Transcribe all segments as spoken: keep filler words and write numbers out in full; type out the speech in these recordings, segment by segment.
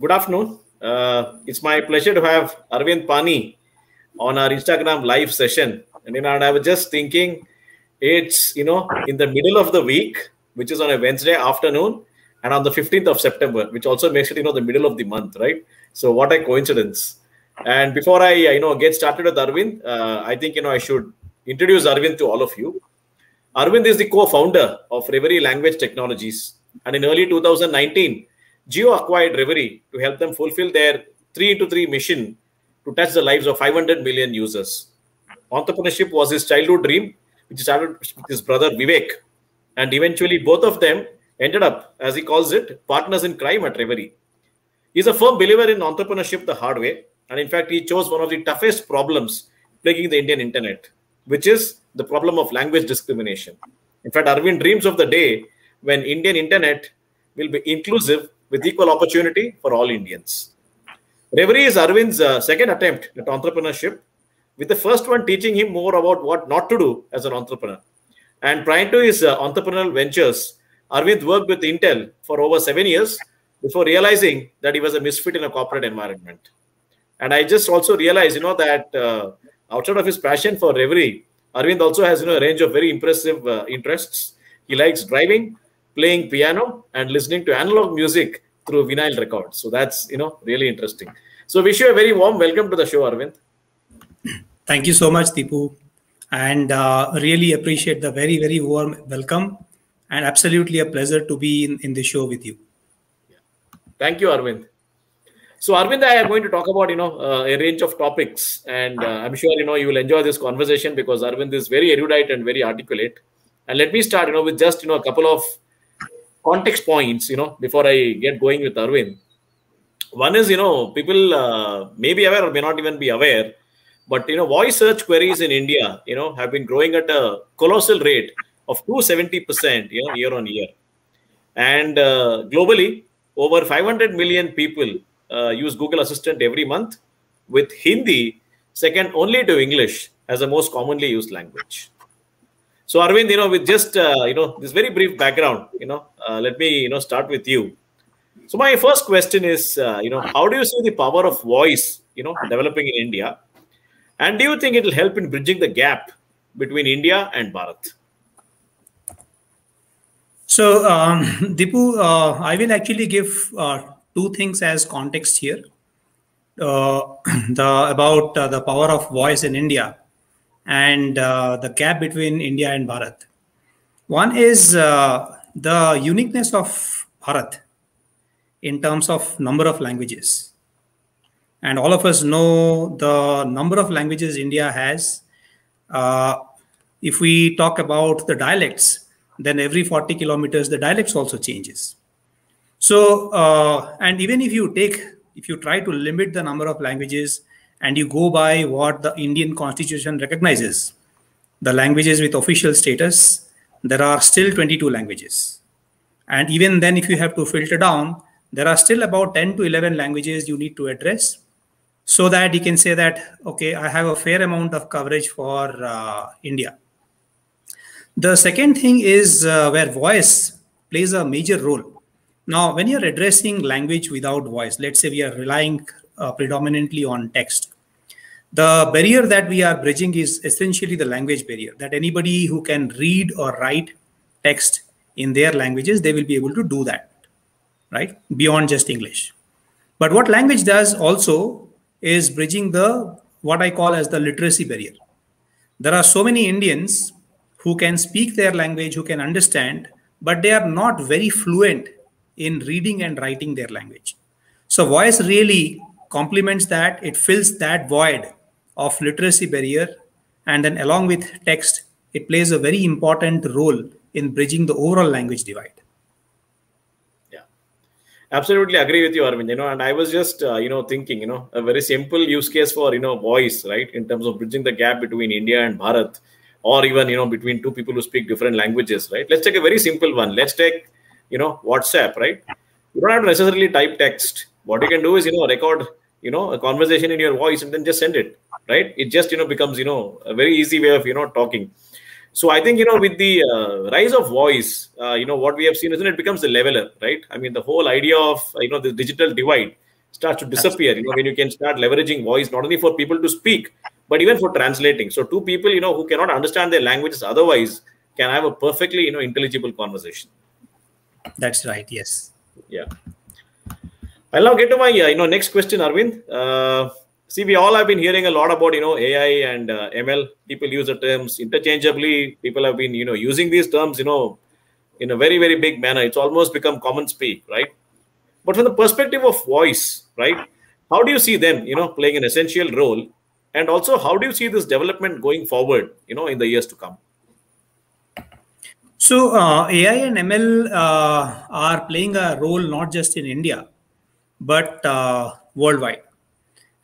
Good afternoon. Uh, it's my pleasure to have Arvind Pani on our Instagram live session. And, you know, and I was just thinking, it's, you know, in the middle of the week, which is on a Wednesday afternoon, and on the fifteenth of September, which also makes it, you know, the middle of the month, right? So what a coincidence. And before I, you know, get started with Arvind, uh, I think, you know, I should introduce Arvind to all of you. Arvind is the co-founder of Reverie Language Technologies. And in early two thousand nineteen, Jio acquired Reverie to help them fulfill their three into three mission to touch the lives of five hundred million users. Entrepreneurship was his childhood dream, which started with his brother Vivek. And eventually, both of them ended up, as he calls it, partners in crime at Reverie. He's a firm believer in entrepreneurship the hard way. And in fact, he chose one of the toughest problems plaguing the Indian internet, which is the problem of language discrimination. In fact, Arvind dreams of the day when Indian internet will be inclusive with equal opportunity for all Indians. Reverie is Arvind's uh, second attempt at entrepreneurship, with the first one teaching him more about what not to do as an entrepreneur. And prior to his uh, entrepreneurial ventures, Arvind worked with Intel for over seven years before realizing that he was a misfit in a corporate environment. And I just also realized, you know, that uh, outside of his passion for Reverie, Arvind also has, you know, a range of very impressive uh, interests. He likes driving, playing piano, and listening to analog music through vinyl records. So that's, you know, really interesting. So wish you a very warm welcome to the show, Arvind. Thank you so much, Dipu. And uh, really appreciate the very, very warm welcome. And absolutely a pleasure to be in, in the show with you. Yeah. Thank you, Arvind. So Arvind and I are going to talk about, you know, uh, a range of topics. And uh, I'm sure, you know, you will enjoy this conversation because Arvind is very erudite and very articulate. And let me start, you know, with just, you know, a couple of context points, you know, before I get going with Arvind. One is, you know, people uh, may be aware or may not even be aware, but, you know, voice search queries in India, you know, have been growing at a colossal rate of two hundred seventy percent you know, year on year. And uh, globally, over five hundred million people uh, use Google Assistant every month, with Hindi second only to English as the most commonly used language. So Arvind, you know, with just, uh, you know, this very brief background, you know, uh, let me, you know, start with you. So my first question is, uh, you know, how do you see the power of voice, you know, developing in India? And do you think it will help in bridging the gap between India and Bharat? So, um, Dipu, uh, I will actually give uh, two things as context here uh, the, about uh, the power of voice in India and uh, the gap between India and Bharat. One is uh, the uniqueness of Bharat in terms of number of languages. And all of us know the number of languages India has. Uh, if we talk about the dialects, then every forty kilometers, the dialects also changes. So, uh, and even if you take, if you try to limit the number of languages, and you go by what the Indian constitution recognizes, the languages with official status, there are still twenty-two languages. And even then, if you have to filter down, there are still about ten to eleven languages you need to address so that you can say that, okay, I have a fair amount of coverage for uh, India. The second thing is uh, where voice plays a major role. Now, when you're addressing language without voice, let's say we are relying Uh, predominantly on text. The barrier that we are bridging is essentially the language barrier, that anybody who can read or write text in their languages, they will be able to do that, right? Beyond just English. But what language does also is bridging the, what I call as the literacy barrier. There are so many Indians who can speak their language, who can understand, but they are not very fluent in reading and writing their language. So voice really complements that, it fills that void of literacy barrier, and then along with text, it plays a very important role in bridging the overall language divide. Yeah, absolutely agree with you, Arvind. You know, and I was just, uh, you know, thinking, you know, a very simple use case for, you know, voice, right, in terms of bridging the gap between India and Bharat, or even, you know, between two people who speak different languages, right? Let's take a very simple one. Let's take, you know, WhatsApp, right? You don't have to necessarily type text. What you can do is, you know, record, you know, a conversation in your voice and then just send it, right? It just, you know, becomes, you know, a very easy way of, you know, talking. So I think, you know, with the uh, rise of voice, uh, you know, what we have seen is it becomes a leveler, right? I mean, the whole idea of, you know, the digital divide starts to disappear, you know, when you can start leveraging voice, not only for people to speak, but even for translating. So two people, you know, who cannot understand their languages otherwise can have a perfectly, you know, intelligible conversation. That's right. Yes. Yeah. I'll now get to my, uh, you know, next question, Arvind. Uh, see, we all have been hearing a lot about, you know, A I and uh, M L. People use the terms interchangeably. People have been, you know, using these terms, you know, in a very, very big manner. It's almost become common speak, right? But from the perspective of voice, right, how do you see them, you know, playing an essential role? And also, how do you see this development going forward, you know, in the years to come? So uh, A I and M L uh, are playing a role not just in India, but uh, worldwide.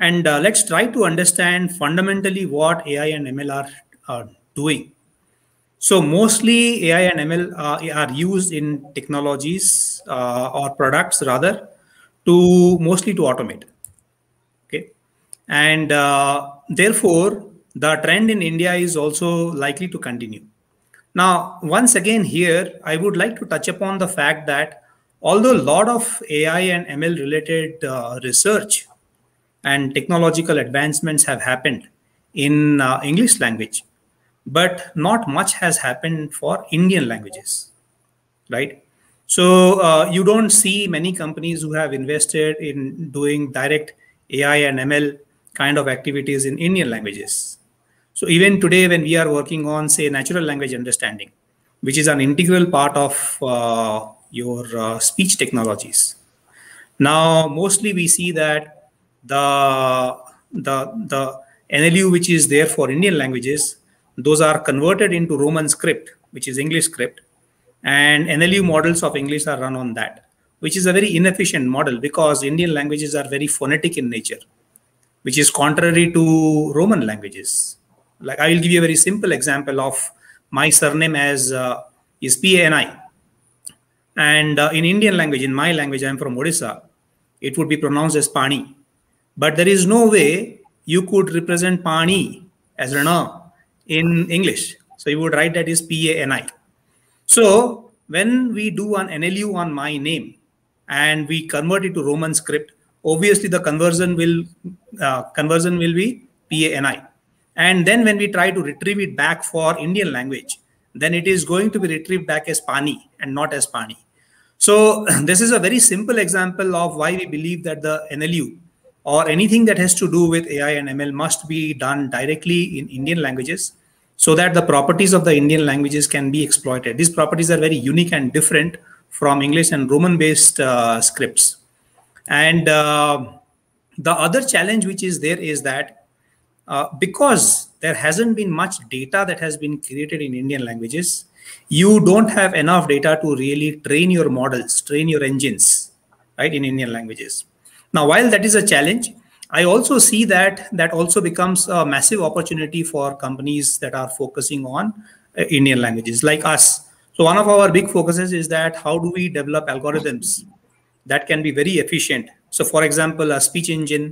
And uh, let's try to understand fundamentally what A I and M L are uh, doing. So mostly A I and M L uh, are used in technologies uh, or products rather to mostly to automate. Okay. And uh, therefore, the trend in India is also likely to continue. Now, once again here, I would like to touch upon the fact that although a lot of A I and M L related uh, research and technological advancements have happened in uh, English language, but not much has happened for Indian languages, right? So uh, you don't see many companies who have invested in doing direct A I and M L kind of activities in Indian languages. So even today, when we are working on, say, natural language understanding, which is an integral part of uh, your uh, speech technologies. Now, mostly we see that the, the, the N L U, which is there for Indian languages, those are converted into Roman script, which is English script. And N L U models of English are run on that, which is a very inefficient model because Indian languages are very phonetic in nature, which is contrary to Roman languages. Like I will give you a very simple example of my surname as uh, is P A N I. And uh, in Indian language, in my language, I'm from Odisha, it would be pronounced as Pani. But there is no way you could represent Pani as Rana in English. So you would write that is P A N I. So when we do an N L U on my name and we convert it to Roman script, obviously the conversion will, uh, conversion will be P A N I. And then when we try to retrieve it back for Indian language, then it is going to be retrieved back as Pani and not as Pani. So this is a very simple example of why we believe that the N L U or anything that has to do with A I and M L must be done directly in Indian languages so that the properties of the Indian languages can be exploited. These properties are very unique and different from English and Roman-based uh, scripts. And uh, the other challenge which is there is that Uh, because there hasn't been much data that has been created in Indian languages, you don't have enough data to really train your models, train your engines, right, in Indian languages. Now, while that is a challenge, I also see that that also becomes a massive opportunity for companies that are focusing on uh, Indian languages like us. So one of our big focuses is that how do we develop algorithms that can be very efficient. So for example, a speech engine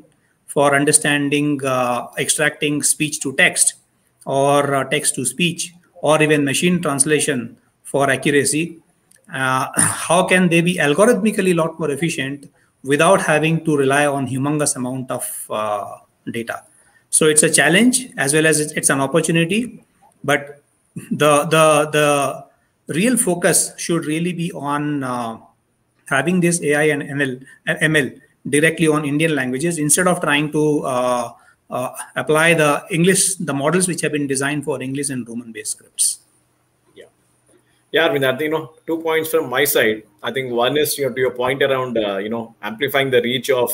for understanding, uh, extracting speech to text or uh, text to speech or even machine translation for accuracy. Uh, how can they be algorithmically a lot more efficient without having to rely on humongous amount of uh, data? So it's a challenge as well as it's an opportunity, but the, the, the real focus should really be on uh, having this A I and M L directly on Indian languages instead of trying to uh, uh, apply the English, the models which have been designed for English and Roman-based scripts. Yeah, yeah, Arvind, I think, you know, two points from my side. I think one is, you know, to your point around uh, you know, amplifying the reach of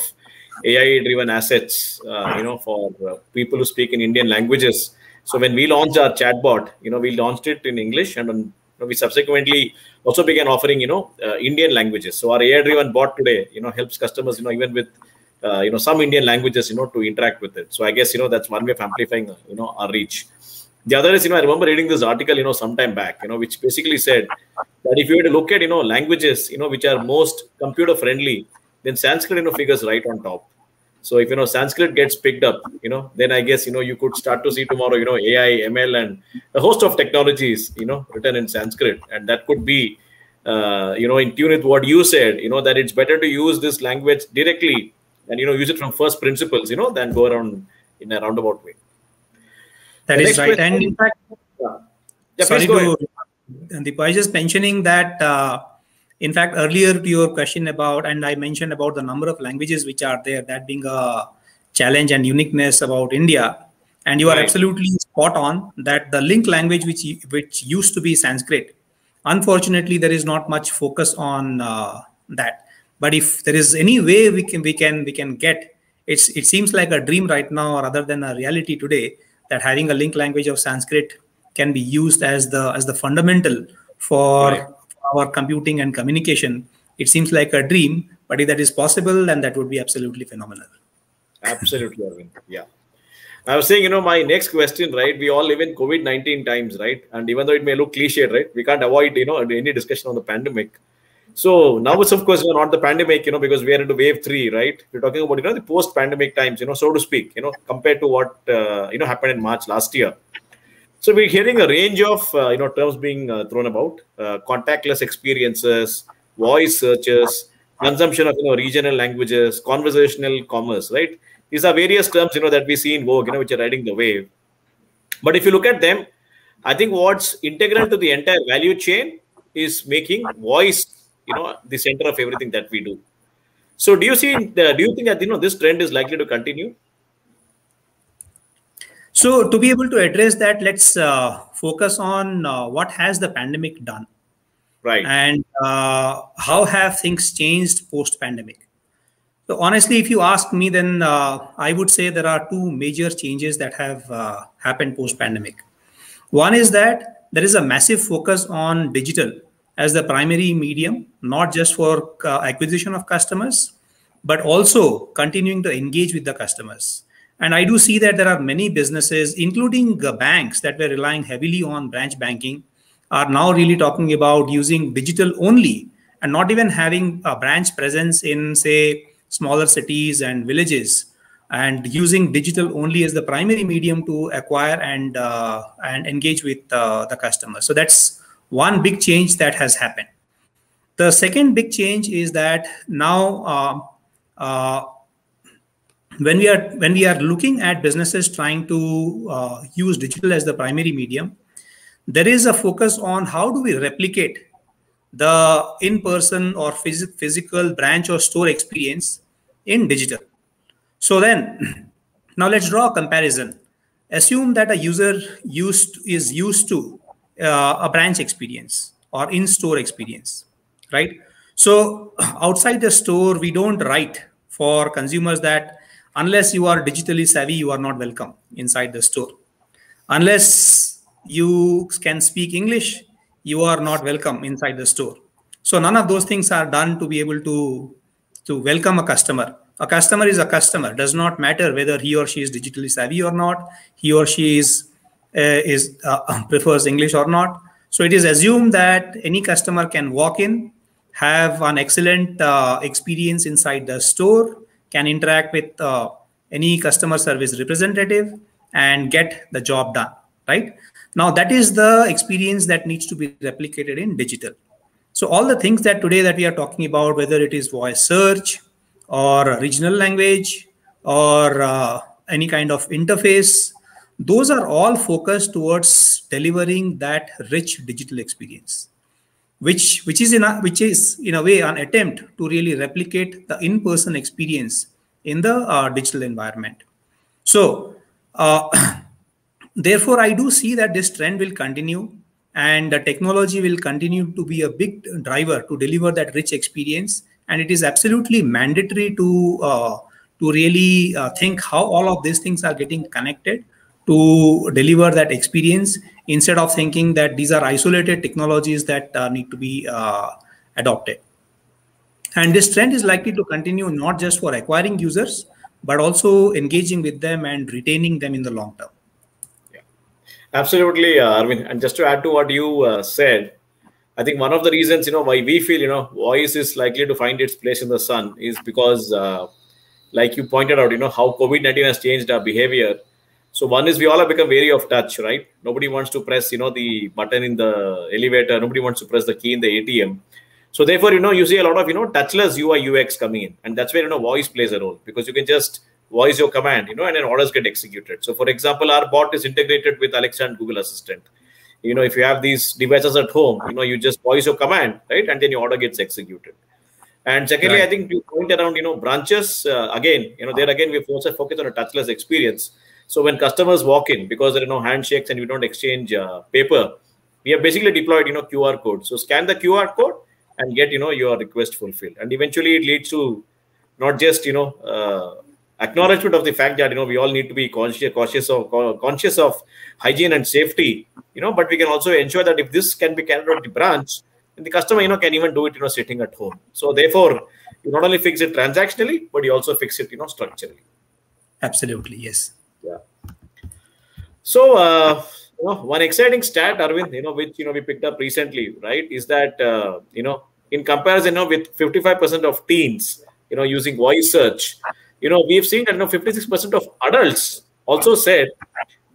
A I-driven assets, uh, you know, for uh, people who speak in Indian languages. So when we launched our chatbot, you know, we launched it in English and on You know, we subsequently also began offering, you know, uh, Indian languages. So our A I-driven bot today, you know, helps customers, you know, even with, uh, you know, some Indian languages, you know, to interact with it. So I guess, you know, that's one way of amplifying, you know, our reach. The other is, you know, I remember reading this article, you know, sometime back, you know, which basically said that if you were to look at, you know, languages, you know, which are most computer-friendly, then Sanskrit, you know, figures right on top. So if, you know, Sanskrit gets picked up, you know, then I guess, you know, you could start to see tomorrow, you know, A I, M L and a host of technologies, you know, written in Sanskrit. And that could be, uh, you know, in tune with what you said, you know, that it's better to use this language directly and you know use it from first principles, you know, than go around in a roundabout way. That is right. And in fact, yeah. Yeah, sorry to Dipu, I was just mentioning that uh, in fact earlier to your question about, and I mentioned about the number of languages which are there, that being a challenge and uniqueness about India. And you are right. absolutely spot on that the link language which which used to be Sanskrit, unfortunately there is not much focus on uh, that. But if there is any way we can we can we can get, it's it seems like a dream right now rather than a reality today, that having a link language of Sanskrit can be used as the as the fundamental for right. our computing and communication. It seems like a dream, but if that is possible, then that would be absolutely phenomenal. Absolutely, Arvind. Yeah. I was saying, you know, my next question, right? We all live in COVID nineteen times, right? And even though it may look cliched, right? We can't avoid, you know, any discussion on the pandemic. So now it's, of course, you know, not the pandemic, you know, because we are into wave three, right? We're talking about, you know, the post-pandemic times, you know, so to speak, you know, compared to what, uh, you know, happened in March last year. So we're hearing a range of, uh, you know, terms being uh, thrown about, uh, contactless experiences, voice searches, consumption of, you know, regional languages, conversational commerce, right? These are various terms, you know, that we see in vogue, you know, which are riding the wave. But if you look at them, I think what's integral to the entire value chain is making voice, you know, the center of everything that we do. So do you see, uh, do you think that, you know, this trend is likely to continue? So to be able to address that, let's uh, focus on uh, what has the pandemic done. Right. And uh, how have things changed post-pandemic? So honestly, if you ask me, then uh, I would say there are two major changes that have uh, happened post-pandemic. One is that there is a massive focus on digital as the primary medium, not just for uh, acquisition of customers, but also continuing to engage with the customers. And I do see that there are many businesses, including uh, banks that were relying heavily on branch banking, are now really talking about using digital only and not even having a branch presence in, say, smaller cities and villages, and using digital only as the primary medium to acquire and uh, and engage with uh, the customer. So that's one big change that has happened. The second big change is that now uh, uh, when we are when we are looking at businesses trying to uh, use digital as the primary medium, there is a focus on how do we replicate the in-person or phys physical branch or store experience in digital. So then, now let's draw a comparison. Assume that a user used is used to uh, a branch experience or in-store experience, right? So outside the store, we don't write for consumers that unless you are digitally savvy, you are not welcome inside the store. Unless you can speak English, you are not welcome inside the store. So none of those things are done to be able to, to welcome a customer. A customer is a customer. Does not matter whether he or she is digitally savvy or not. He or she is, uh, is uh, prefers English or not. So it is assumed that any customer can walk in, have an excellent uh, experience inside the store, can interact with uh, any customer service representative and get the job done, right? Now, that is the experience that needs to be replicated in digital. So all the things that today that we are talking about, whether it is voice search or regional language or uh, any kind of interface, those are all focused towards delivering that rich digital experience, which, which, is, in a, which is in a way an attempt to really replicate the in-person experience in the uh, digital environment. So, uh, therefore, I do see that this trend will continue and the technology will continue to be a big driver to deliver that rich experience. And it is absolutely mandatory to, uh, to really uh, think how all of these things are getting connected to deliver that experience, instead of thinking that these are isolated technologies that uh, need to be uh, adopted. And this trend is likely to continue not just for acquiring users, but also engaging with them and retaining them in the long term. Absolutely, uh, Arvind. And just to add to what you uh, said, I think one of the reasons, you know, why we feel, you know, voice is likely to find its place in the sun is because, uh, like you pointed out, you know, how COVID nineteen has changed our behavior. So one is we all have become wary of touch, right? Nobody wants to press, you know, the button in the elevator. Nobody wants to press the key in the A T M. So therefore, you know, you see a lot of, you know, touchless U I U X coming in. And that's where, you know, voice plays a role, because you can just voice your command, you know, and then orders get executed. So for example, our bot is integrated with Alexa and Google Assistant. You know, if you have these devices at home, you know, you just voice your command, right? And then your order gets executed. And secondly, right. I think you point around, you know, branches, uh, again, you know, there again, we also focus on a touchless experience. So when customers walk in, because there are no handshakes and you don't exchange uh, paper, we have basically deployed, you know, Q R code. So scan the Q R code and get, you know, your request fulfilled. And eventually it leads to not just, you know, uh, acknowledgement of the fact that, you know, we all need to be conscious, cautious of, conscious of hygiene and safety, you know, but we can also ensure that if this can be carried out at the branch, and the customer, you know, can even do it, you know, sitting at home. So therefore, you not only fix it transactionally, but you also fix it, you know, structurally. Absolutely. Yes. Yeah. So, uh, you know, one exciting stat, Arvind, you know, which, you know, we picked up recently, right, is that, uh, you know, in comparison, you know, with fifty-five percent of teens, you know, using voice search, you know, we've seen that, you know, fifty-six percent of adults also said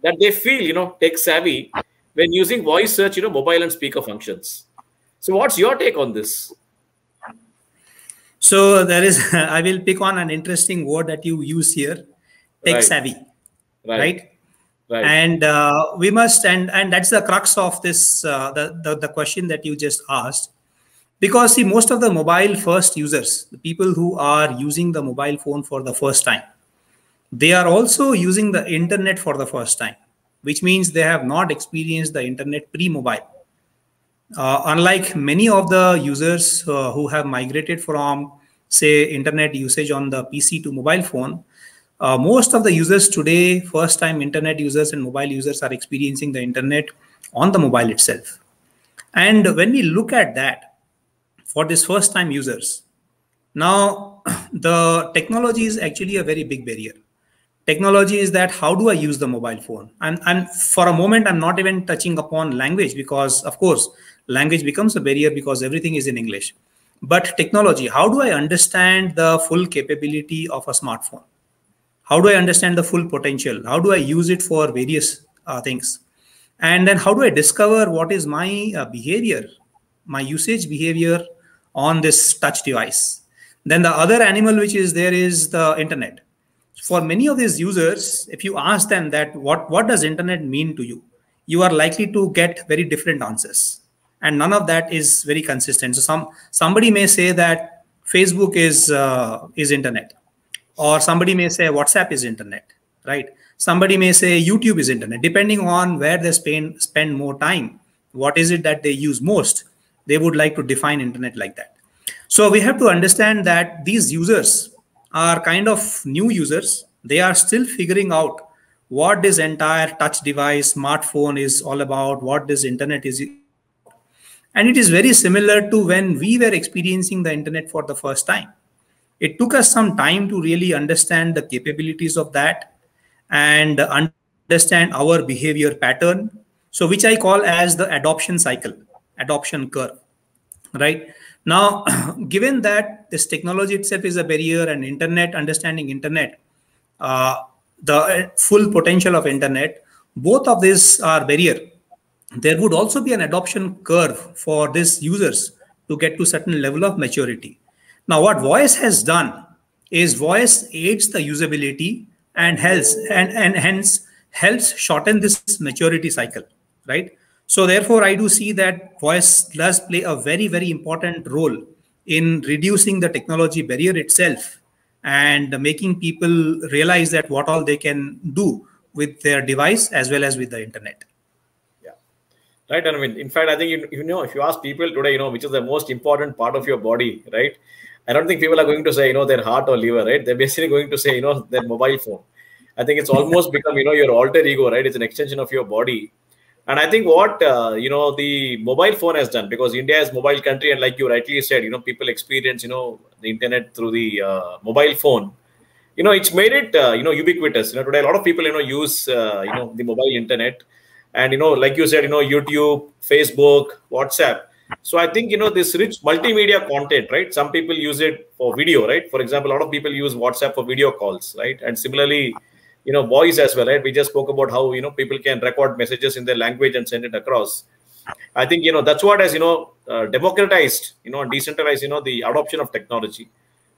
that they feel, you know, tech savvy when using voice search, you know, mobile and speaker functions. So what's your take on this? So there is, I will pick on an interesting word that you use here, tech right. savvy, right? right? Right. And uh, we must, and and that's the crux of this, uh, the, the, the question that you just asked. Because see, most of the mobile first users, the people who are using the mobile phone for the first time, they are also using the internet for the first time, which means they have not experienced the internet pre-mobile. Uh, unlike many of the users uh, who have migrated from, say, internet usage on the P C to mobile phone, Uh, most of the users today, first-time internet users and mobile users, are experiencing the internet on the mobile itself. And when we look at that for these first-time users, now the technology is actually a very big barrier. Technology is that how do I use the mobile phone? And, and for a moment, I'm not even touching upon language because, of course, language becomes a barrier because everything is in English. But technology, how do I understand the full capability of a smartphone? How do I understand the full potential? How do I use it for various uh, things? And then how do I discover what is my uh, behavior, my usage behavior on this touch device? Then the other animal which is there is the internet. For many of these users, if you ask them that what, what does internet mean to you, you are likely to get very different answers. And none of that is very consistent. So some somebody may say that Facebook is, uh, is internet. Or somebody may say WhatsApp is internet, right? Somebody may say YouTube is internet, depending on where they spend, spend more time. What is it that they use most? They would like to define internet like that. So we have to understand that these users are kind of new users. They are still figuring out what this entire touch device, smartphone is all about, what this internet is. And it is very similar to when we were experiencing the internet for the first time. It took us some time to really understand the capabilities of that and understand our behavior pattern. So which I call as the adoption cycle, adoption curve, right? Now, given that this technology itself is a barrier and internet, understanding internet, uh, the full potential of internet, both of these are barrier. There would also be an adoption curve for these users to get to certain level of maturity. Now, what voice has done is voice aids the usability and helps and, and hence helps shorten this maturity cycle, right? So therefore, I do see that voice does play a very, very important role in reducing the technology barrier itself and making people realize that what all they can do with their device as well as with the internet. Right, I mean, in fact, I think, you, you know, if you ask people today, you know, which is the most important part of your body, right? I don't think people are going to say, you know, their heart or liver, right? They're basically going to say, you know, their mobile phone. I think it's almost become, you know, your alter ego, right? It's an extension of your body. And I think what, uh, you know, the mobile phone has done, because India is a mobile country. And like you rightly said, you know, people experience, you know, the internet through the uh, mobile phone. You know, it's made it, uh, you know, ubiquitous. You know, today, a lot of people, you know, use, uh, you know, the mobile internet. And, you know, like you said, you know, YouTube, Facebook, WhatsApp. So I think, you know, this rich multimedia content, right? Some people use it for video, right? For example, a lot of people use WhatsApp for video calls, right? And similarly, you know, voice as well, right? We just spoke about how, you know, people can record messages in their language and send it across. I think, you know, that's what has, you know, uh, democratized, you know, decentralized, you know, the adoption of technology.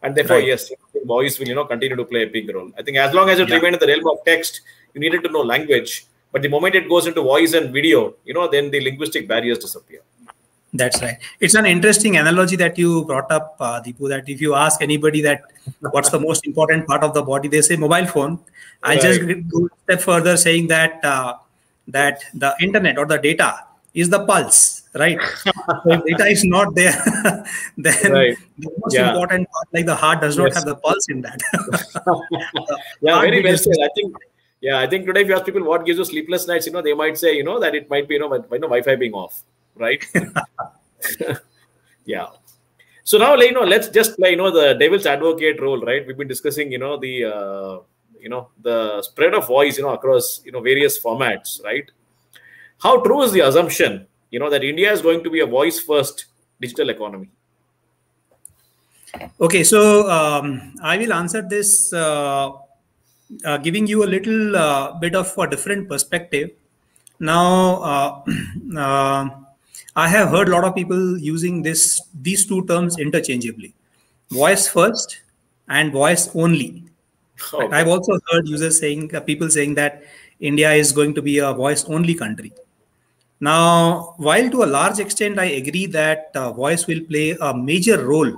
And therefore, right. yes, voice will, you know, continue to play a big role. I think as long as it yeah. remains in the realm of text, you needed to know language. But the moment it goes into voice and video, you know, then the linguistic barriers disappear. That's right. It's an interesting analogy that you brought up, uh, Dipu, that if you ask anybody that what's the most important part of the body, they say mobile phone. I'll right. just go a step further saying that uh, that the internet or the data is the pulse, right? If data is not there, then right. the most yeah. important part, like the heart, does not yes. have the pulse in that. yeah, very well said. I think, yeah, I think today if you ask people what gives you sleepless nights, you know, they might say, you know, that it might be, you know, you know Wi-Fi being off. Right. yeah. So now, you know, let's just play, you know, the devil's advocate role, right? We've been discussing, you know, the, uh, you know, the spread of voice, you know, across, you know, various formats, right? How true is the assumption, you know, that India is going to be a voice first digital economy? Okay. So um, I will answer this, uh, uh, giving you a little uh, bit of a different perspective. Now, uh, uh, I have heard a lot of people using this, these two terms interchangeably, voice first and voice only. Oh. I've also heard users saying, uh, people saying that India is going to be a voice only country. Now, while to a large extent, I agree that uh, voice will play a major role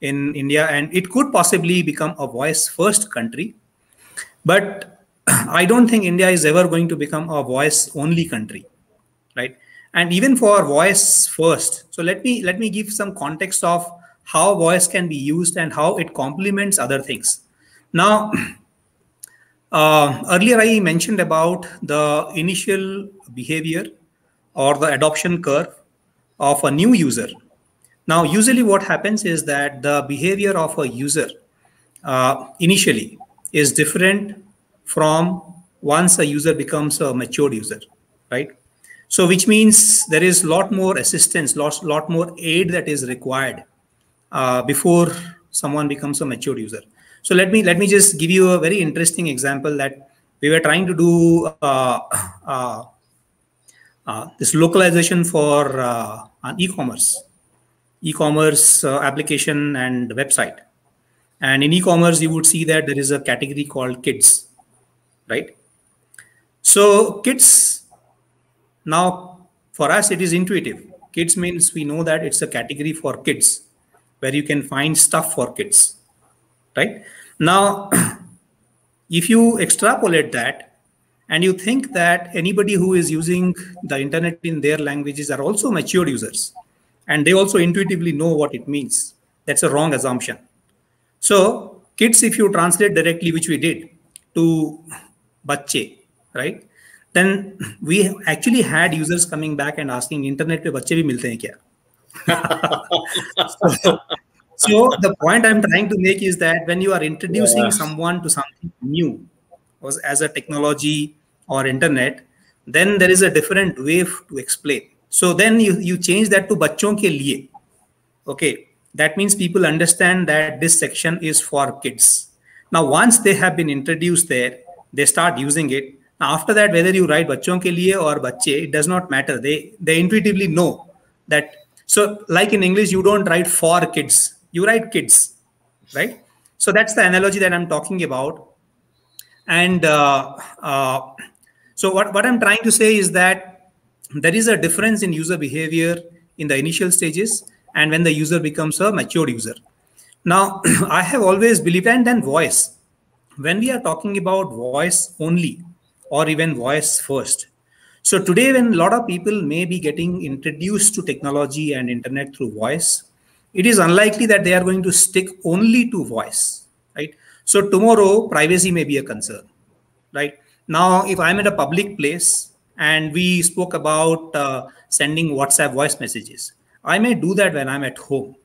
in India and it could possibly become a voice first country, but I don't think India is ever going to become a voice only country, right? And even for voice first, so let me let me give some context of how voice can be used and how it complements other things. Now, uh, earlier I mentioned about the initial behavior or the adoption curve of a new user. Now, usually what happens is that the behavior of a user uh, initially is different from once a user becomes a matured user, right? So which means there is a lot more assistance, lot, lot more aid that is required uh, before someone becomes a mature user. So let me let me just give you a very interesting example that we were trying to do uh, uh, uh, this localization for uh, an e-commerce, e-commerce uh, application and website. And in e-commerce, you would see that there is a category called kids, right? So kids. Now, for us, it is intuitive. Kids means we know that it's a category for kids where you can find stuff for kids, right? Now, if you extrapolate that and you think that anybody who is using the internet in their languages are also mature users and they also intuitively know what it means, that's a wrong assumption. So kids, if you translate directly, which we did, to bacche, right? Then we actually had users coming back and asking, internet pe bacche bhi milte hain kya? so, so the point I'm trying to make is that when you are introducing yeah. someone to something new as a technology or internet, then there is a different way to explain. So then you, you change that to bachon ke liye. Okay, that means people understand that this section is for kids. Now, once they have been introduced there, they start using it. Now, after that, whether you write bachon ke liye or bacche, it does not matter. They they intuitively know that. So like in English, you don't write for kids, you write kids, right? So that's the analogy that I'm talking about. And uh, uh, so what, what I'm trying to say is that there is a difference in user behavior in the initial stages and when the user becomes a mature user. Now, I have always believed, and then voice, when we are talking about voice only, or even voice first. So today, when a lot of people may be getting introduced to technology and internet through voice, it is unlikely that they are going to stick only to voice, right? So tomorrow, privacy may be a concern, right? Now, if I'm at a public place and we spoke about uh, sending WhatsApp voice messages, I may do that when I'm at home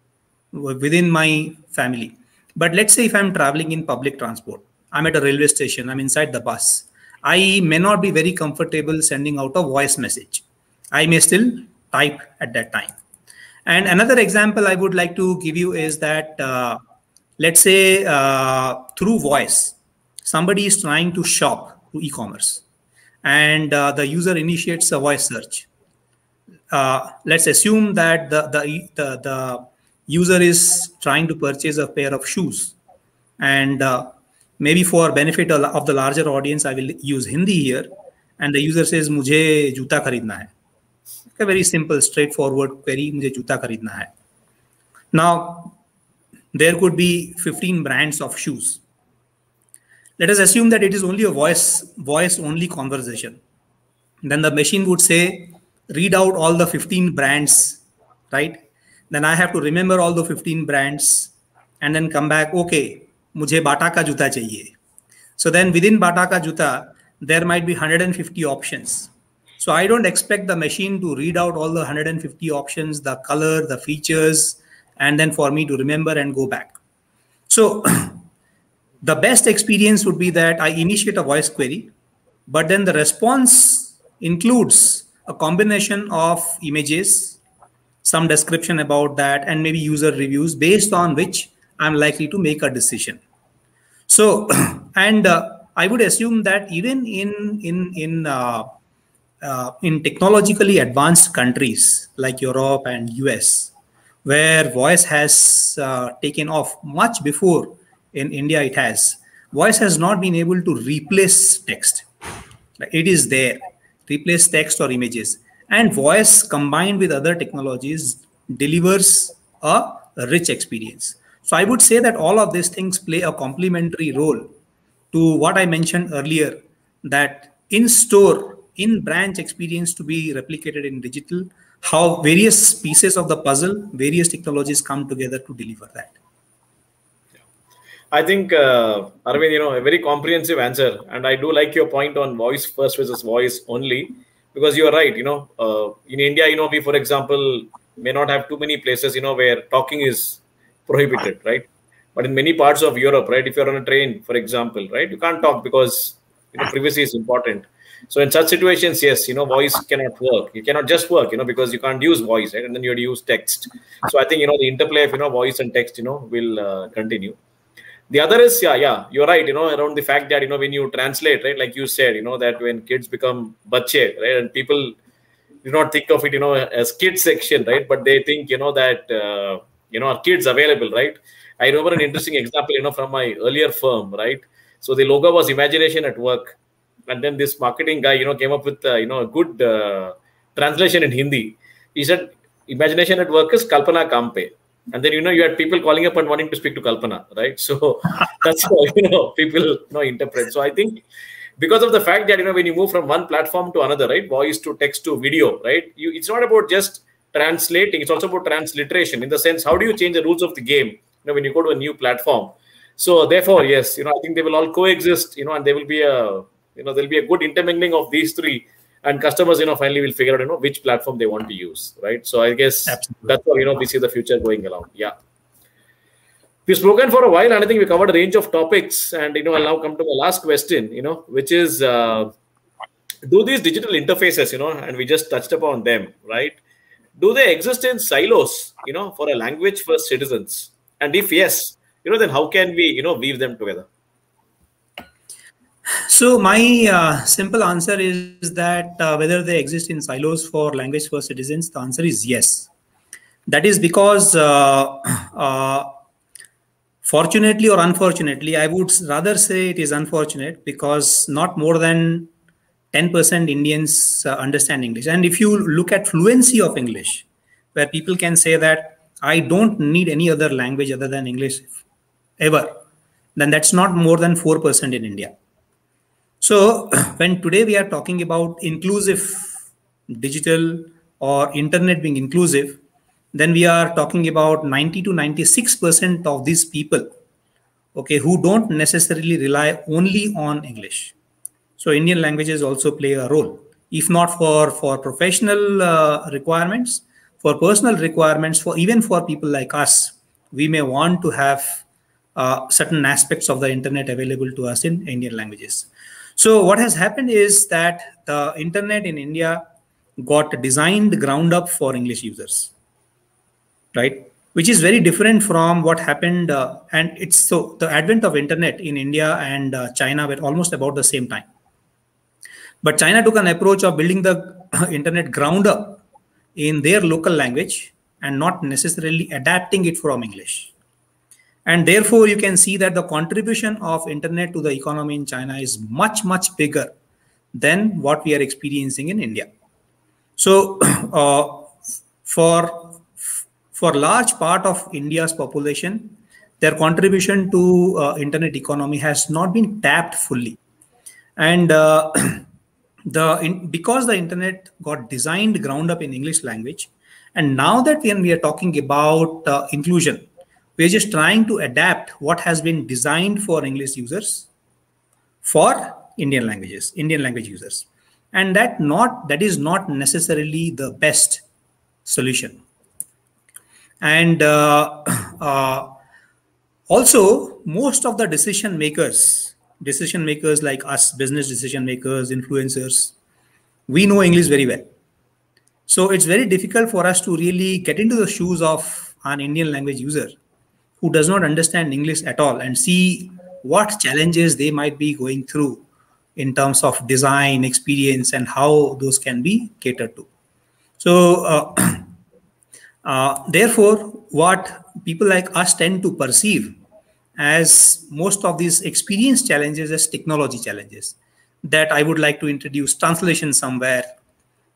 within my family. But let's say if I'm traveling in public transport, I'm at a railway station, I'm inside the bus, I may not be very comfortable sending out a voice message. I may still type at that time. And another example I would like to give you is that, uh, let's say uh, through voice, somebody is trying to shop through e-commerce and uh, the user initiates a voice search. uh, let's assume that the, the, the, the user is trying to purchase a pair of shoes. And uh, maybe for benefit of the larger audience, I will use Hindi here. And the user says, "Mujhe juta kharidna hai." A very simple, straightforward query, "Mujhe juta kharidna hai." Now, there could be fifteen brands of shoes. Let us assume that it is only a voice, voice only conversation. Then the machine would say, read out all the fifteen brands, right? Then I have to remember all the fifteen brands and then come back, okay, mujhe Bata ka juta chahiye. So then within Bata ka juta, there might be one hundred fifty options. So I don't expect the machine to read out all the one hundred fifty options, the color, the features, and then for me to remember and go back. So the best experience would be that I initiate a voice query, but then the response includes a combination of images, some description about that, and maybe user reviews, based on which I'm likely to make a decision. So, and uh, I would assume that even in, in, in, uh, uh, in technologically advanced countries like Europe and U S, where voice has uh, taken off much before in India it has, voice has not been able to replace text. It is there, replace text or images. And voice combined with other technologies delivers a rich experience. So I would say that all of these things play a complementary role to what I mentioned earlier, that in-store, in-branch experience to be replicated in digital, how various pieces of the puzzle, various technologies come together to deliver that. I think, uh, Arvind, you know, a very comprehensive answer. And I do like your point on voice first versus voice only, because you are right. You know, uh, in India, you know, we, for example, may not have too many places, you know, where talking is prohibited, right? But in many parts of Europe, right, if you're on a train, for example, right, you can't talk because, you know, privacy is important. So in such situations, yes, you know, voice cannot work. You cannot just work, you know, because you can't use voice, right? And then you have to use text. So I think, you know, the interplay of, you know, voice and text, you know, will uh, continue. The other is, yeah, yeah, you're right, you know, around the fact that, you know, when you translate, right, like you said, you know, that when kids become bache, right, and people do not think of it, you know, as kids section, right, but they think, you know, that, uh, you know, are kids available, right? I remember an interesting example, you know, from my earlier firm, right? So the logo was imagination at work. And then this marketing guy, you know, came up with, uh, you know, a good uh, translation in Hindi. He said, imagination at work is Kalpana Kampe. And then, you know, you had people calling up and wanting to speak to Kalpana, right? So that's how, you know, people, you know, interpret. So I think because of the fact that, you know, when you move from one platform to another, right, voice to text to video, right, you, it's not about just translating. It's also about transliteration in the sense, how do you change the rules of the game, you know, when you go to a new platform? So therefore, yes, you know, I think they will all coexist, you know, and there will be a, you know, there'll be a good intermingling of these three. And customers, you know, finally will figure out, you know, which platform they want to use, right? So I guess Absolutely. That's how, you know, we see the future going along. Yeah. We've spoken for a while, and I think we covered a range of topics. And, you know, I'll now come to my last question, you know, which is, uh, do these digital interfaces, you know, and we just touched upon them, right? Do they exist in silos, you know, for a language for citizens? And if yes, you know, then how can we, you know, weave them together? So my uh, simple answer is that uh, whether they exist in silos for language for citizens, the answer is yes. That is because uh, uh, fortunately or unfortunately, I would rather say it is unfortunate, because not more than ten percent Indians uh, understand English. And if you look at fluency of English, where people can say that I don't need any other language other than English ever, then that's not more than four percent in India. So when today we are talking about inclusive digital or internet being inclusive, then we are talking about ninety to ninety-six percent of these people, okay, who don't necessarily rely only on English. So Indian languages also play a role, if not for, for professional uh, requirements, for personal requirements, for even for people like us, we may want to have uh, certain aspects of the internet available to us in Indian languages. So what has happened is that the internet in India got designed ground up for English users, right? Which is very different from what happened. Uh, and it's so the advent of internet in India and uh, China were almost about the same time. But China took an approach of building the internet ground up, in their local language and not necessarily adapting it from English. And therefore, you can see that the contribution of internet to the economy in China is much, much bigger than what we are experiencing in India. So uh, for, for large part of India's population, their contribution to uh, internet economy has not been tapped fully. And uh, the in, because the internet got designed ground up in English language, and now that when we are talking about uh, inclusion, we are just trying to adapt what has been designed for English users for Indian languages, Indian language users. And that not that is not necessarily the best solution. And uh, uh, also, most of the decision makers, decision makers like us, business decision makers, influencers, we know English very well. So it's very difficult for us to really get into the shoes of an Indian language user who does not understand English at all and see what challenges they might be going through in terms of design, experience, and how those can be catered to. So uh, uh, therefore, what people like us tend to perceive as most of these experience challenges as technology challenges, that I would like to introduce translation somewhere,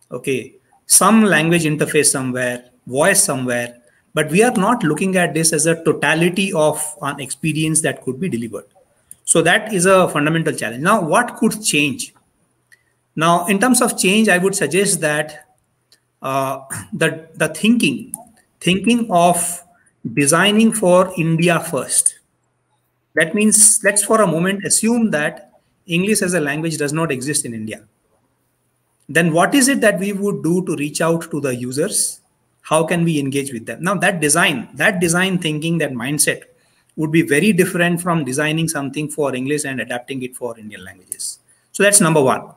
okay, some language interface somewhere, voice somewhere, but we are not looking at this as a totality of an experience that could be delivered. So that is a fundamental challenge. Now, what could change? Now, in terms of change, I would suggest that uh, the, the thinking, thinking of designing for India first. That means let's for a moment assume that English as a language does not exist in India. Then what is it that we would do to reach out to the users? How can we engage with them? Now that design, that design thinking, that mindset would be very different from designing something for English and adapting it for Indian languages. So that's number one.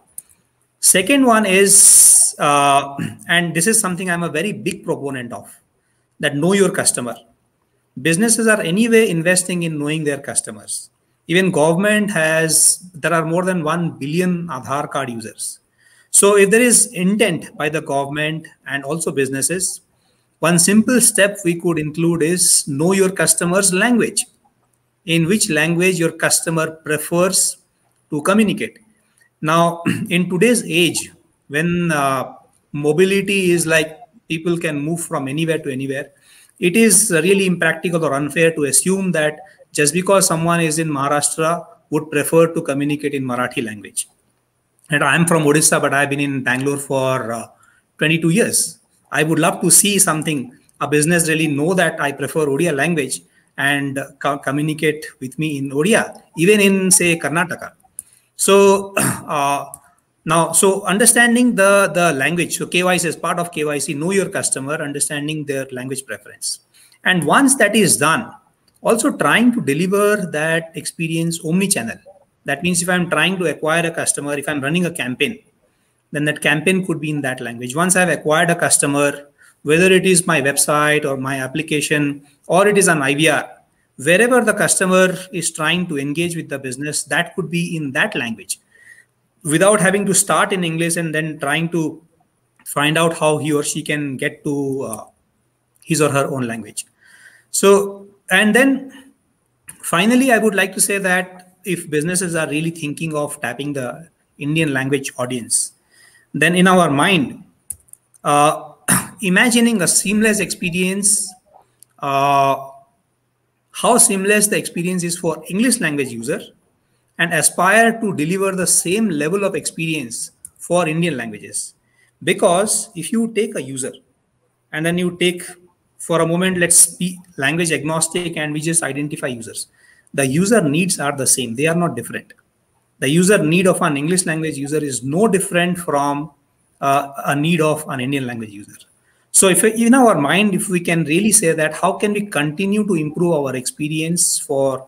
Second one is, uh, and this is something I'm a very big proponent of, that know your customer. Businesses are anyway investing in knowing their customers. Even government has, there are more than one billion Aadhaar card users. So if there is intent by the government and also businesses, one simple step we could include is know your customer's language, in which language your customer prefers to communicate. Now, in today's age, when uh, mobility is like people can move from anywhere to anywhere, it is really impractical or unfair to assume that just because someone is in Maharashtra would prefer to communicate in Marathi language. And I'm from Odisha, but I've been in Bangalore for uh, twenty-two years. I would love to see something, a business really know that I prefer Odia language and uh, communicate with me in Odia, even in say Karnataka. So uh, now, so understanding the, the language, so K Y C is part of K Y C, know your customer, understanding their language preference. And once that is done, also trying to deliver that experience omni-channel. That means if I'm trying to acquire a customer, if I'm running a campaign, then that campaign could be in that language. Once I've acquired a customer, whether it is my website or my application, or it is an I V R, wherever the customer is trying to engage with the business, that could be in that language without having to start in English and then trying to find out how he or she can get to uh, his or her own language. So, and then finally, I would like to say that if businesses are really thinking of tapping the Indian language audience, then in our mind, uh, imagining a seamless experience, uh, how seamless the experience is for English language user, and aspire to deliver the same level of experience for Indian languages. Because if you take a user and then you take for a moment, let's be language agnostic and we just identify users. The user needs are the same. They are not different. The user need of an English language user is no different from uh, a need of an Indian language user. So if in our mind, if we can really say that, how can we continue to improve our experience for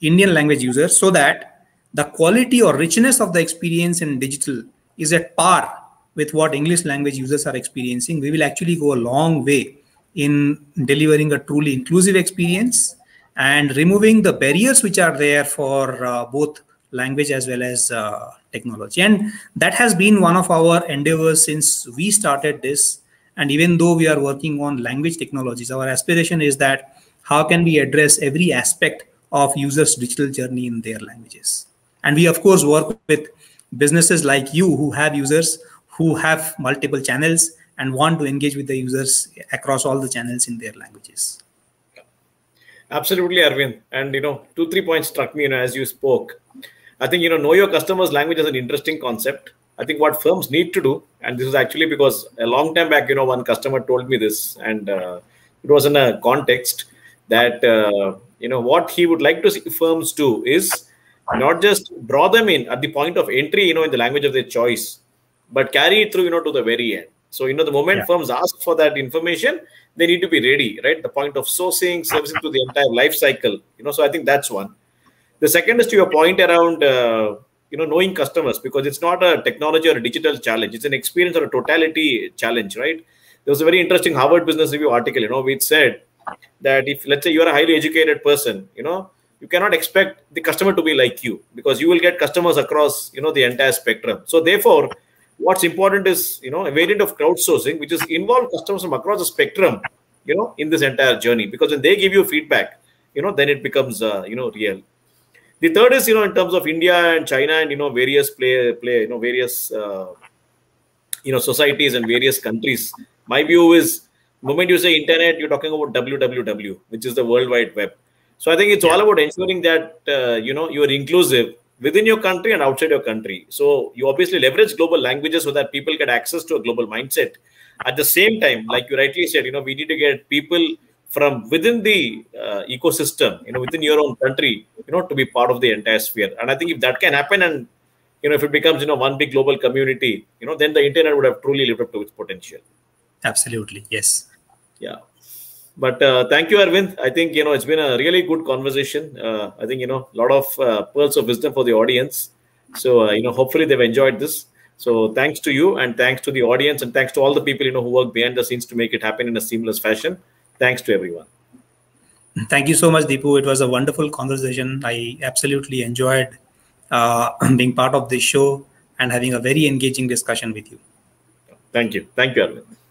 Indian language users so that the quality or richness of the experience in digital is at par with what English language users are experiencing, we will actually go a long way in delivering a truly inclusive experience and removing the barriers which are there for uh, both language as well as uh, technology. And that has been one of our endeavors since we started this, And even though we are working on language technologies, our aspiration is that how can we address every aspect of users' digital journey in their languages. And we, of course, work with businesses like you who have users who have multiple channels and want to engage with the users across all the channels in their languages. Absolutely, Arvind. And, you know, two, three points struck me, you know, as you spoke. I think, you know, know your customer's language is an interesting concept. I think what firms need to do, and this is actually because a long time back, you know, one customer told me this, and uh, it was in a context that, uh, you know, what he would like to see firms do is not just draw them in at the point of entry, you know, in the language of their choice, but carry it through, you know, to the very end. So, you know, the moment yeah. firms ask for that information, they need to be ready, right? The point of sourcing, servicing to the entire life cycle, you know, so I think that's one. The second is to your point around, uh, you know, knowing customers, because it's not a technology or a digital challenge. It's an experience or a totality challenge, right? There was a very interesting Harvard Business Review article, you know, which said that if, let's say, you're a highly educated person, you know, you cannot expect the customer to be like you, because you will get customers across, you know, the entire spectrum. So therefore, what's important is, you know, a variant of crowdsourcing, which is involve customers from across the spectrum, you know, in this entire journey, because when they give you feedback, you know, then it becomes, uh, you know, real. The third is, you know, in terms of India and China and, you know, various play, play you know, various, uh, you know, societies and various countries. My view is, the moment you say internet, you're talking about W W W, which is the World Wide Web. So I think it's all about ensuring that, uh, you know, you are inclusive within your country and outside your country. So you obviously leverage global languages so that people get access to a global mindset. At the same time, like you rightly said, you know, we need to get people from within the uh, ecosystem, you know, within your own country, you know, to be part of the entire sphere. And I think if that can happen and, you know, if it becomes, you know, one big global community, you know, then the internet would have truly lived up to its potential. Absolutely. Yes. Yeah. But uh, thank you, Arvind. I think, you know, it's been a really good conversation. Uh, I think, you know, a lot of uh, pearls of wisdom for the audience. So, uh, you know, hopefully they've enjoyed this. So thanks to you and thanks to the audience and thanks to all the people, you know, who work behind the scenes to make it happen in a seamless fashion. Thanks to everyone. Thank you so much, Dipu. It was a wonderful conversation. I absolutely enjoyed uh, being part of this show and having a very engaging discussion with you. Thank you. Thank you, Arvind.